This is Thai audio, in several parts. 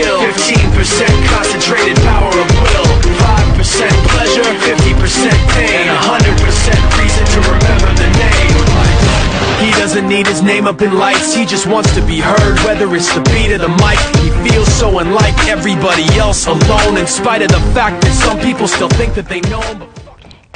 skill, 15% concentrated power of will, 5% pleasure, 50% pain, and 100% reason to remember the name. He doesn't need his name up in lights, he just wants to be heard, whether it's the beat of the mic. He feels so unlike everybody else, alone, in spite of the fact that some people still think that they know him.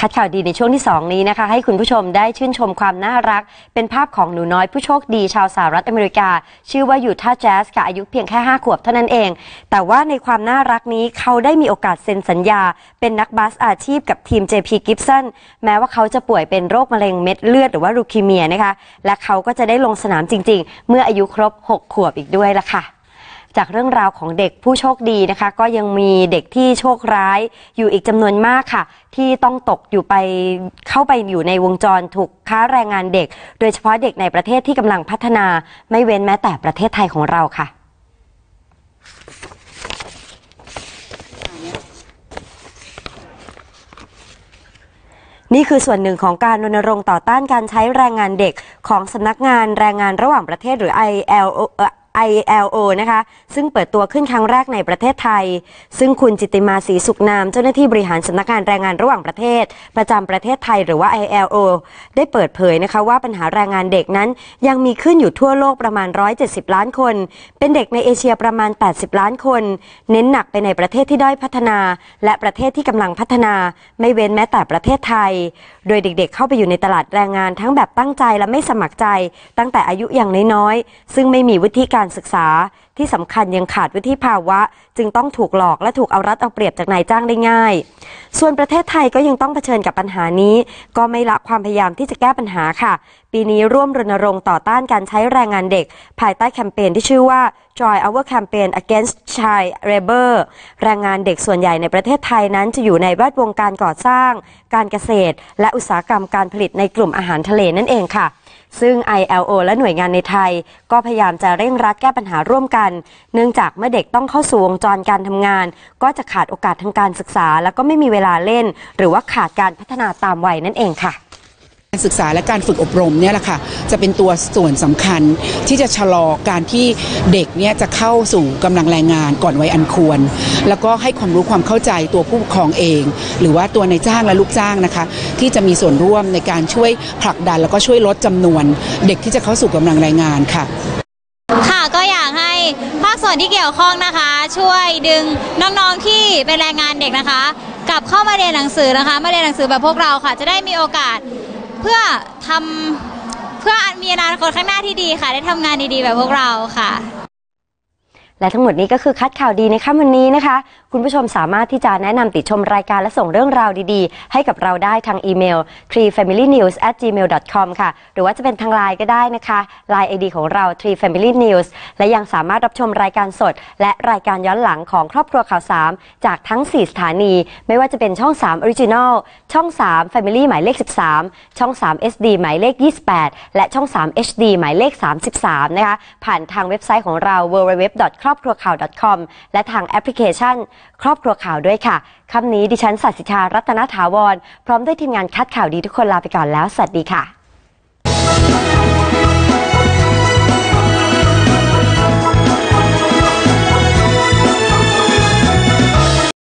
คัดข่าวดีในช่วงที่2นี้นะคะให้คุณผู้ชมได้ชื่นชมความน่ารักเป็นภาพของหนูน้อยผู้โชคดีชาวสหรัฐอเมริกาชื่อว่ายูทาห์ แจ๊สค่ะอายุเพียงแค่5 ขวบเท่านั้นเองแต่ว่าในความน่ารักนี้เขาได้มีโอกาสเซ็นสัญญาเป็นนักบาสอาชีพกับทีม JP Gibson แม้ว่าเขาจะป่วยเป็นโรคมะเร็งเม็ดเลือดหรือว่าลูคีเมียนะคะและเขาก็จะได้ลงสนามจริงๆเมื่ออายุครบ6 ขวบอีกด้วยละค่ะจากเรื่องราวของเด็กผู้โชคดีนะคะก็ยังมีเด็กที่โชคร้ายอยู่อีกจำนวนมากค่ะที่ต้องตกอยู่ไปเข้าไปอยู่ในวงจรถูกค้าแรงงานเด็กโดยเฉพาะเด็กในประเทศที่กำลังพัฒนาไม่เว้นแม้แต่ประเทศไทยของเราค่ะนี่คือส่วนหนึ่งของการรณรงค์ต่อต้านการใช้แรงงานเด็กของสำนักงานแรงงานระหว่างประเทศหรือ ILO นะคะซึ่งเปิดตัวขึ้นครั้งแรกในประเทศไทยซึ่งคุณจิตติมาศรีสุขนามเจ้าหน้าที่บริหารสำนักงานแรงงานระหว่างประเทศประจำประเทศไทยหรือว่า ILO ได้เปิดเผยนะคะว่าปัญหาแรงงานเด็กนั้นยังมีขึ้นอยู่ทั่วโลกประมาณ170ล้านคนเป็นเด็กในเอเชียประมาณ80ล้านคนเน้นหนักไปในประเทศที่ด้อยพัฒนาและประเทศที่กำลังพัฒนาไม่เว้นแม้แต่ประเทศไทยโดยเด็กๆเข้าไปอยู่ในตลาดแรงงานทั้งแบบตั้งใจและไม่สมัครใจตั้งแต่อายุอย่างน้อยๆซึ่งไม่มีวุฒิการศึกษาที่สำคัญยังขาดวุฒิภาวะจึงต้องถูกหลอกและถูกเอารัดเอาเปรียบจากนายจ้างได้ง่ายส่วนประเทศไทยก็ยังต้องเผชิญกับปัญหานี้ก็ไม่ละความพยายามที่จะแก้ปัญหาค่ะปีนี้ร่วมรณรงค์ต่อต้านการใช้แรงงานเด็กภายใต้แคมเปญที่ชื่อว่า Joy our Campaign Against Child labor แรงงานเด็กส่วนใหญ่ในประเทศไทยนั้นจะอยู่ในแวดวงการก่อสร้างการเกษตรและอุตสาหกรรมการผลิตในกลุ่มอาหารทะเลนั่นเองค่ะซึ่ง ILO และหน่วยงานในไทยก็พยายามจะเร่งรัดแก้ปัญหาร่วมกันเนื่องจากเมื่อเด็กต้องเข้าสู่วงจรการทำงานก็จะขาดโอกาสทางการศึกษาแล้วก็ไม่มีเวลาเล่นหรือว่าขาดการพัฒนาตามวัยนั่นเองค่ะการศึกษาและการฝึกอบรมเนี่ยแหละค่ะจะเป็นตัวส่วนสำคัญที่จะชะลอการที่เด็กเนี่ยจะเข้าสู่กำลังแรงงานก่อนวัยอันควรแล้วก็ให้ความรู้ความเข้าใจตัวผู้ปกครองเองหรือว่าตัวนายจ้างและลูกจ้างนะคะที่จะมีส่วนร่วมในการช่วยผลักดันแล้วก็ช่วยลดจำนวนเด็กที่จะเข้าสู่กำลังแรงงานค่ะค่ะก็อยากให้ภาคส่วนที่เกี่ยวข้องนะคะช่วยดึงน้องๆที่เป็นแรงงานเด็กนะคะกลับเข้ามาเรียนหนังสือนะคะมาเรียนหนังสือแบบพวกเราค่ะจะได้มีโอกาสเพื่อมีอนาคตข้างหน้าที่ดีค่ะได้ทำงานดีๆแบบพวกเราค่ะและทั้งหมดนี้ก็คือคัดข่าวดีในค่ำวันนี้นะคะคุณผู้ชมสามารถที่จะแนะนำติชมรายการและส่งเรื่องราวดีๆให้กับเราได้ทางอีเมล 3familynews@gmail.com ค่ะหรือว่าจะเป็นทาง LINE ก็ได้นะคะ LINE ID ของเรา 3familynews และยังสามารถรับชมรายการสดและรายการย้อนหลังของครอบครัวข่าว3จากทั้ง4สถานีไม่ว่าจะเป็นช่อง3 Original ช่อง3 Family หมายเลข13ช่อง3 SD หมายเลข28และช่อง3 HD หมายเลข33นะคะผ่านทางเว็บไซต์ของเรา www.ครอบครัวข่าว.com และทางแอปพลิเคชันครอบครัวข่าวด้วยค่ะค่ำนี้ดิฉันศศิชารัตนถาวรพร้อมด้วยทีมงานคัดข่าวดีทุกคนลาไปก่อนแล้วสวัสดีค่ะ